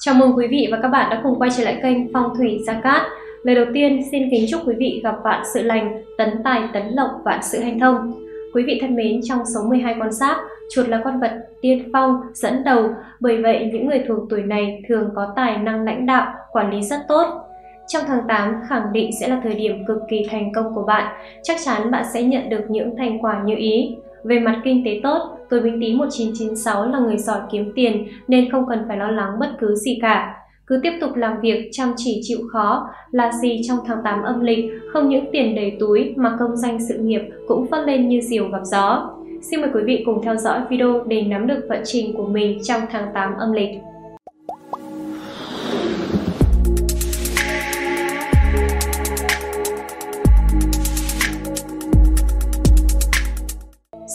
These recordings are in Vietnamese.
Chào mừng quý vị và các bạn đã cùng quay trở lại kênh Phong Thủy Gia Cát. Lời đầu tiên xin kính chúc quý vị gặp vạn sự lành, tấn tài tấn lộc, vạn sự hanh thông. Quý vị thân mến, trong số 12 con giáp, chuột là con vật tiên phong dẫn đầu, bởi vậy những người thuộc tuổi này thường có tài năng lãnh đạo, quản lý rất tốt. Trong tháng 8 khẳng định sẽ là thời điểm cực kỳ thành công của bạn, chắc chắn bạn sẽ nhận được những thành quả như ý. Về mặt kinh tế tốt, tuổi Bính Tý 1996 là người giỏi kiếm tiền nên không cần phải lo lắng bất cứ gì cả. Cứ tiếp tục làm việc chăm chỉ chịu khó là gì trong tháng 8 âm lịch, không những tiền đầy túi mà công danh sự nghiệp cũng phất lên như diều gặp gió. Xin mời quý vị cùng theo dõi video để nắm được vận trình của mình trong tháng 8 âm lịch.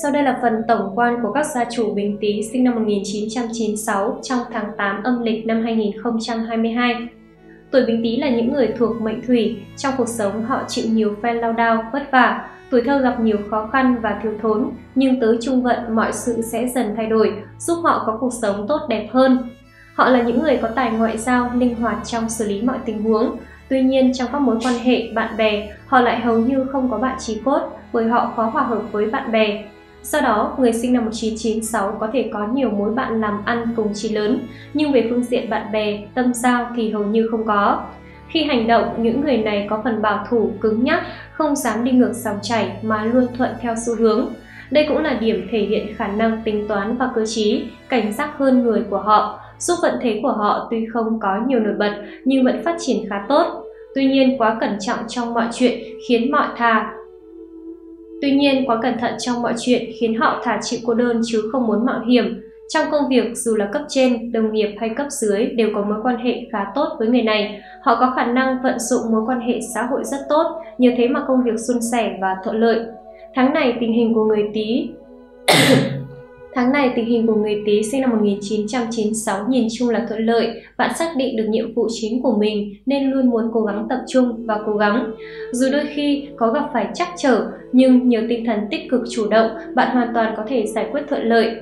Sau đây là phần tổng quan của các gia chủ Bính Tý sinh năm 1996 trong tháng 8 âm lịch năm 2022. Tuổi Bính Tý là những người thuộc mệnh thủy, trong cuộc sống họ chịu nhiều phen lao đao, vất vả, tuổi thơ gặp nhiều khó khăn và thiếu thốn, nhưng tới trung vận mọi sự sẽ dần thay đổi, giúp họ có cuộc sống tốt đẹp hơn. Họ là những người có tài ngoại giao, linh hoạt trong xử lý mọi tình huống. Tuy nhiên, trong các mối quan hệ, bạn bè, họ lại hầu như không có bạn chí cốt bởi họ khó hòa hợp với bạn bè. Do đó, người sinh năm 1996 có thể có nhiều mối bạn làm ăn cùng chí lớn, nhưng về phương diện bạn bè, tâm giao thì hầu như không có. Khi hành động, những người này có phần bảo thủ, cứng nhắc, không dám đi ngược dòng chảy mà luôn thuận theo xu hướng. Đây cũng là điểm thể hiện khả năng tính toán và cơ trí, cảnh giác hơn người của họ, giúp vận thế của họ tuy không có nhiều nổi bật nhưng vẫn phát triển khá tốt. Tuy nhiên, quá cẩn thận trong mọi chuyện khiến họ thà chịu cô đơn chứ không muốn mạo hiểm. Trong công việc, dù là cấp trên, đồng nghiệp hay cấp dưới đều có mối quan hệ khá tốt với người này. Họ có khả năng vận dụng mối quan hệ xã hội rất tốt, nhờ thế mà công việc suôn sẻ và thuận lợi. Tháng này, tình hình của người Tý sinh năm 1996 nhìn chung là thuận lợi. Bạn xác định được nhiệm vụ chính của mình nên luôn muốn cố gắng tập trung và cố gắng. Dù đôi khi có gặp phải trắc trở, nhưng nhờ tinh thần tích cực chủ động, bạn hoàn toàn có thể giải quyết thuận lợi.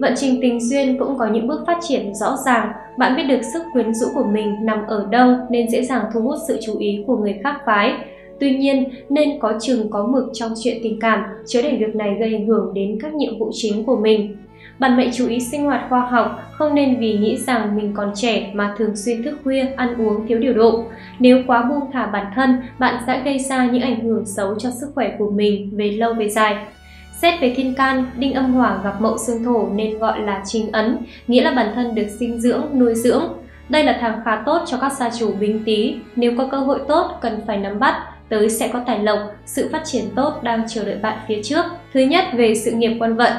Vận trình tình duyên cũng có những bước phát triển rõ ràng. Bạn biết được sức quyến rũ của mình nằm ở đâu nên dễ dàng thu hút sự chú ý của người khác phái. Tuy nhiên, nên có chừng có mực trong chuyện tình cảm, chớ để việc này gây ảnh hưởng đến các nhiệm vụ chính của mình. Bạn hãy chú ý sinh hoạt khoa học, không nên vì nghĩ rằng mình còn trẻ mà thường xuyên thức khuya, ăn uống thiếu điều độ. Nếu quá buông thả bản thân, bạn sẽ gây ra những ảnh hưởng xấu cho sức khỏe của mình về lâu về dài. Xét về thiên can, đinh âm hỏa gặp mậu xương thổ nên gọi là chính ấn, nghĩa là bản thân được sinh dưỡng, nuôi dưỡng. Đây là tháng khá tốt cho các gia chủ Bính Tý, nếu có cơ hội tốt cần phải nắm bắt. Tới sẽ có tài lộc, sự phát triển tốt đang chờ đợi bạn phía trước. Thứ nhất, về sự nghiệp quan vận.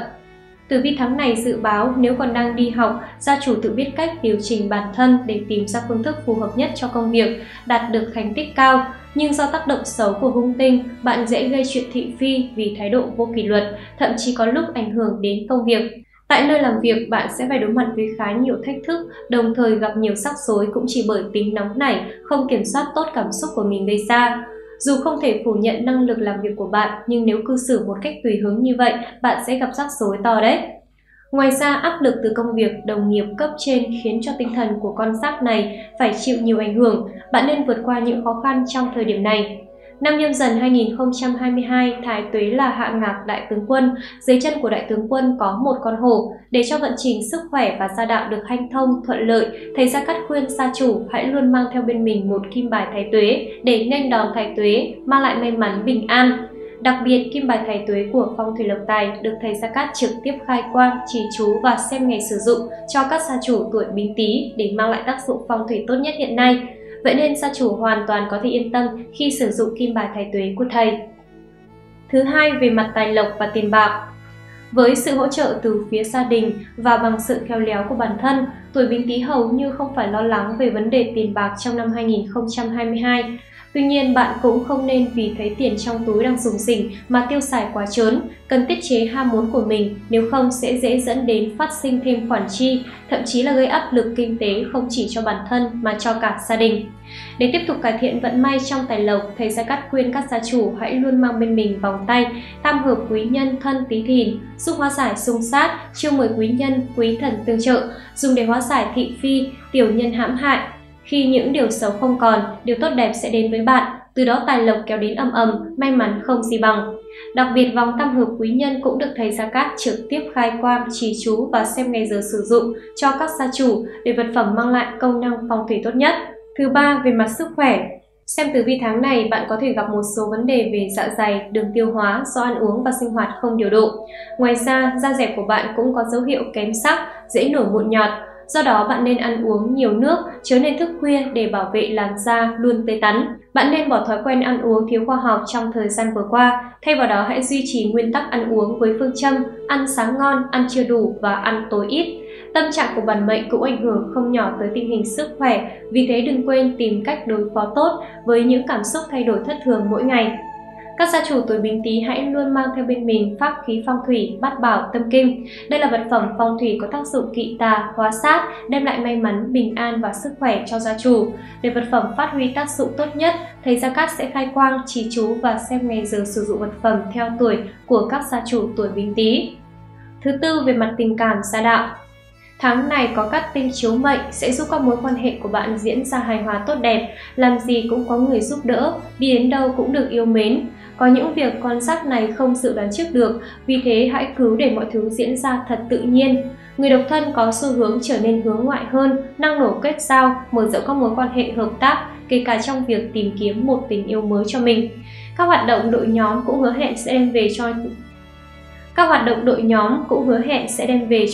Tử vi tháng này dự báo nếu còn đang đi học, gia chủ tự biết cách điều chỉnh bản thân để tìm ra phương thức phù hợp nhất cho công việc, đạt được thành tích cao. Nhưng do tác động xấu của hung tinh, bạn dễ gây chuyện thị phi vì thái độ vô kỷ luật, thậm chí có lúc ảnh hưởng đến công việc. Tại nơi làm việc, bạn sẽ phải đối mặt với khá nhiều thách thức, đồng thời gặp nhiều rắc rối cũng chỉ bởi tính nóng nảy, không kiểm soát tốt cảm xúc của mình gây ra. Dù không thể phủ nhận năng lực làm việc của bạn, nhưng nếu cư xử một cách tùy hứng như vậy, bạn sẽ gặp rắc rối to đấy. Ngoài ra, áp lực từ công việc, đồng nghiệp cấp trên khiến cho tinh thần của con giáp này phải chịu nhiều ảnh hưởng. Bạn nên vượt qua những khó khăn trong thời điểm này. Năm Nhâm Dần 2022, Thái Tuế là hạ ngạc Đại Tướng Quân. Dưới chân của Đại Tướng Quân có một con hổ. Để cho vận trình sức khỏe và gia đạo được hanh thông, thuận lợi, thầy Gia Cát khuyên gia chủ hãy luôn mang theo bên mình một kim bài Thái Tuế để nghênh đón Thái Tuế, mang lại may mắn bình an. Đặc biệt, kim bài Thái Tuế của Phong Thủy Lộc Tài được thầy Gia Cát trực tiếp khai quang, chỉ chú và xem ngày sử dụng cho các gia chủ tuổi Bính Tý để mang lại tác dụng phong thủy tốt nhất hiện nay. Vậy nên gia chủ hoàn toàn có thể yên tâm khi sử dụng kim bài Thái Tuế của thầy. Thứ hai, về mặt tài lộc và tiền bạc. Với sự hỗ trợ từ phía gia đình và bằng sự khéo léo của bản thân, tuổi Bính Tý hầu như không phải lo lắng về vấn đề tiền bạc trong năm 2022. Tuy nhiên, bạn cũng không nên vì thấy tiền trong túi đang rủng rỉnh mà tiêu xài quá trớn, cần tiết chế ham muốn của mình, nếu không sẽ dễ dẫn đến phát sinh thêm khoản chi, thậm chí là gây áp lực kinh tế không chỉ cho bản thân mà cho cả gia đình. Để tiếp tục cải thiện vận may trong tài lộc, thầy Gia Cát khuyên các gia chủ hãy luôn mang bên mình vòng tay tam hợp quý nhân thân Tý Thìn, giúp hóa giải xung sát, chiêu mời quý nhân quý thần tương trợ, dùng để hóa giải thị phi, tiểu nhân hãm hại. Khi những điều xấu không còn, điều tốt đẹp sẽ đến với bạn, từ đó tài lộc kéo đến ầm ầm, may mắn không gì bằng. Đặc biệt, vòng tam hợp quý nhân cũng được thầy Gia Cát trực tiếp khai quang, trì chú và xem ngày giờ sử dụng cho các gia chủ để vật phẩm mang lại công năng phong thủy tốt nhất. Thứ ba, về mặt sức khỏe. Xem tử vi tháng này, bạn có thể gặp một số vấn đề về dạ dày, đường tiêu hóa do ăn uống và sinh hoạt không điều độ. Ngoài ra, da dẻ của bạn cũng có dấu hiệu kém sắc, dễ nổi mụn nhọt. Do đó, bạn nên ăn uống nhiều nước, chớ nên thức khuya để bảo vệ làn da luôn tươi tắn. Bạn nên bỏ thói quen ăn uống thiếu khoa học trong thời gian vừa qua. Thay vào đó, hãy duy trì nguyên tắc ăn uống với phương châm ăn sáng ngon, ăn trưa đủ và ăn tối ít. Tâm trạng của bản mệnh cũng ảnh hưởng không nhỏ tới tình hình sức khỏe, vì thế đừng quên tìm cách đối phó tốt với những cảm xúc thay đổi thất thường mỗi ngày. Các gia chủ tuổi Bính Tý hãy luôn mang theo bên mình pháp khí phong thủy Bát Bảo Tâm Kinh. Đây là vật phẩm phong thủy có tác dụng kỵ tà, hóa sát, đem lại may mắn, bình an và sức khỏe cho gia chủ. Để vật phẩm phát huy tác dụng tốt nhất, thầy Gia Cát sẽ khai quang, trì chú và xem ngày giờ sử dụng vật phẩm theo tuổi của các gia chủ tuổi Bính Tý. Thứ tư, về mặt tình cảm gia đạo. Tháng này có Cát Tinh chiếu mệnh sẽ giúp các mối quan hệ của bạn diễn ra hài hòa tốt đẹp, làm gì cũng có người giúp đỡ, đi đến đâu cũng được yêu mến. Có những việc con giáp này không dự đoán trước được, vì thế hãy cứ để mọi thứ diễn ra thật tự nhiên. Người độc thân có xu hướng trở nên hướng ngoại hơn, năng nổ kết giao, mở rộng các mối quan hệ hợp tác, kể cả trong việc tìm kiếm một tình yêu mới cho mình. Các hoạt động đội nhóm cũng hứa hẹn sẽ đem về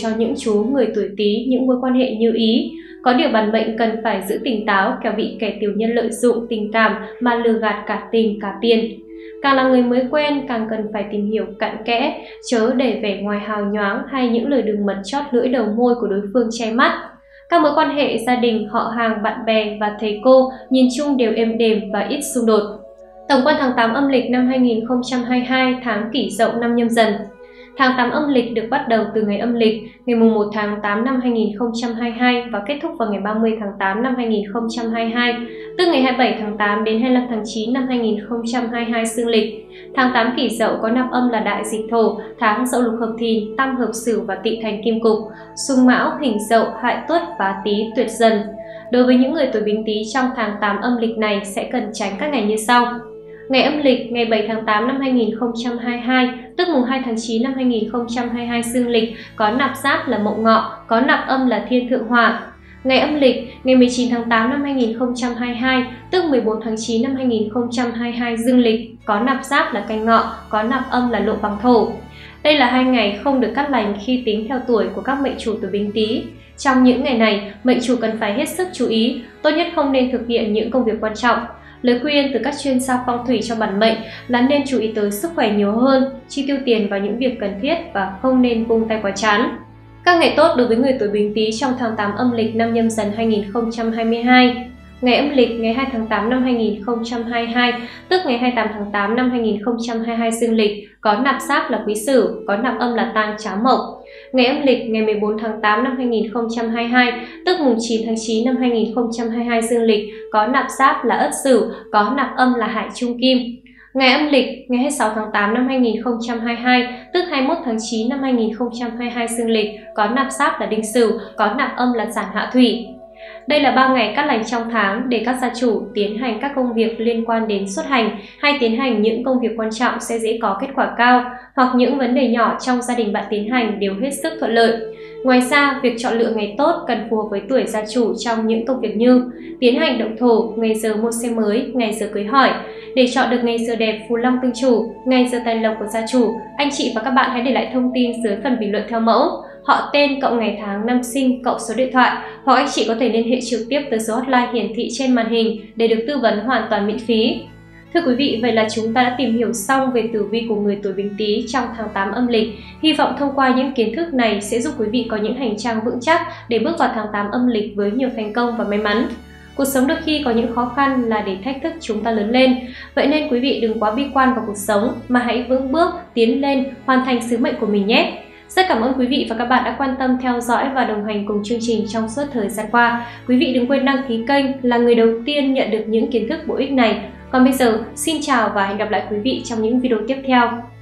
cho những chú người tuổi Tý những mối quan hệ như ý. Có điều bản mệnh cần phải giữ tỉnh táo, kẻo bị kẻ tiểu nhân lợi dụng tình cảm mà lừa gạt cả tình cả tiền. Càng là người mới quen, càng cần phải tìm hiểu cặn kẽ, chớ để vẻ ngoài hào nhoáng hay những lời đường mật chót lưỡi đầu môi của đối phương che mắt. Các mối quan hệ gia đình, họ hàng, bạn bè và thầy cô nhìn chung đều êm đềm và ít xung đột. Tổng quan tháng 8 âm lịch năm 2022, tháng Kỷ Dậu năm Nhâm Dần. Tháng 8 âm lịch được bắt đầu từ ngày âm lịch, ngày 1 tháng 8 năm 2022 và kết thúc vào ngày 30 tháng 8 năm 2022, từ ngày 27 tháng 8 đến 25 tháng 9 năm 2022 dương lịch. Tháng 8 Kỷ Dậu có năm âm là đại dịch Thổ, tháng Dậu lục hợp Thìn, tam hợp Sửu và Tị thành kim cục, xung Mão, Hình Dậu, Hại Tuất và Tý Tuyệt Dần. Đối với những người tuổi Bính Tý trong tháng 8 âm lịch này sẽ cần tránh các ngày như sau. Ngày âm lịch ngày 7 tháng 8 năm 2022, tức mùng 2 tháng 9 năm 2022 dương lịch, có nạp giáp là Mậu Ngọ, có nạp âm là Thiên Thượng Hỏa. Ngày âm lịch ngày 19 tháng 8 năm 2022, tức 14 tháng 9 năm 2022 dương lịch, có nạp giáp là Canh Ngọ, có nạp âm là Lộ Bằng Thổ. Đây là hai ngày không được cát lành khi tính theo tuổi của các mệnh chủ tuổi Bính Tý. Trong những ngày này, mệnh chủ cần phải hết sức chú ý, tốt nhất không nên thực hiện những công việc quan trọng. Lời khuyên từ các chuyên gia phong thủy cho bản mệnh là nên chú ý tới sức khỏe nhiều hơn, chi tiêu tiền vào những việc cần thiết và không nên vung tay quá chán. Các ngày tốt đối với người tuổi Bính Tý trong tháng 8 âm lịch năm Nhâm Dần 2022. Ngày âm lịch ngày 2 tháng 8 năm 2022, tức ngày 28 tháng 8 năm 2022 dương lịch, có nạp giáp là Quý Sửu, có nạp âm là Tang Trá Mộc. Ngày âm lịch ngày 14 tháng 8 năm 2022, tức mùng 9 tháng 9 năm 2022 dương lịch, có nạp giáp là Ất Sửu, có nạp âm là Hải Trung Kim. Ngày âm lịch ngày 26 tháng 8 năm 2022, tức 21 tháng 9 năm 2022 dương lịch, có nạp giáp là Đinh Sửu, có nạp âm là Giản Hạ Thủy. Đây là 3 ngày cát lành trong tháng để các gia chủ tiến hành các công việc liên quan đến xuất hành hay tiến hành những công việc quan trọng sẽ dễ có kết quả cao, hoặc những vấn đề nhỏ trong gia đình bạn tiến hành đều hết sức thuận lợi. Ngoài ra, việc chọn lựa ngày tốt cần phù hợp với tuổi gia chủ trong những công việc như tiến hành động thổ, ngày giờ mua xe mới, ngày giờ cưới hỏi. Để chọn được ngày giờ đẹp phù long tương chủ, ngày giờ tài lộc của gia chủ, anh chị và các bạn hãy để lại thông tin dưới phần bình luận theo mẫu họ tên cộng ngày tháng năm sinh cộng số điện thoại, hoặc anh chị có thể liên hệ trực tiếp tới số hotline hiển thị trên màn hình để được tư vấn hoàn toàn miễn phí. Thưa quý vị, vậy là chúng ta đã tìm hiểu xong về tử vi của người tuổi Bính Tý trong tháng 8 âm lịch. Hy vọng thông qua những kiến thức này sẽ giúp quý vị có những hành trang vững chắc để bước vào tháng 8 âm lịch với nhiều thành công và may mắn. Cuộc sống đôi khi có những khó khăn là để thách thức chúng ta lớn lên. Vậy nên quý vị đừng quá bi quan vào cuộc sống mà hãy vững bước, tiến lên, hoàn thành sứ mệnh của mình nhé. Rất cảm ơn quý vị và các bạn đã quan tâm theo dõi và đồng hành cùng chương trình trong suốt thời gian qua. Quý vị đừng quên đăng ký kênh là người đầu tiên nhận được những kiến thức bổ ích này. Còn bây giờ, xin chào và hẹn gặp lại quý vị trong những video tiếp theo.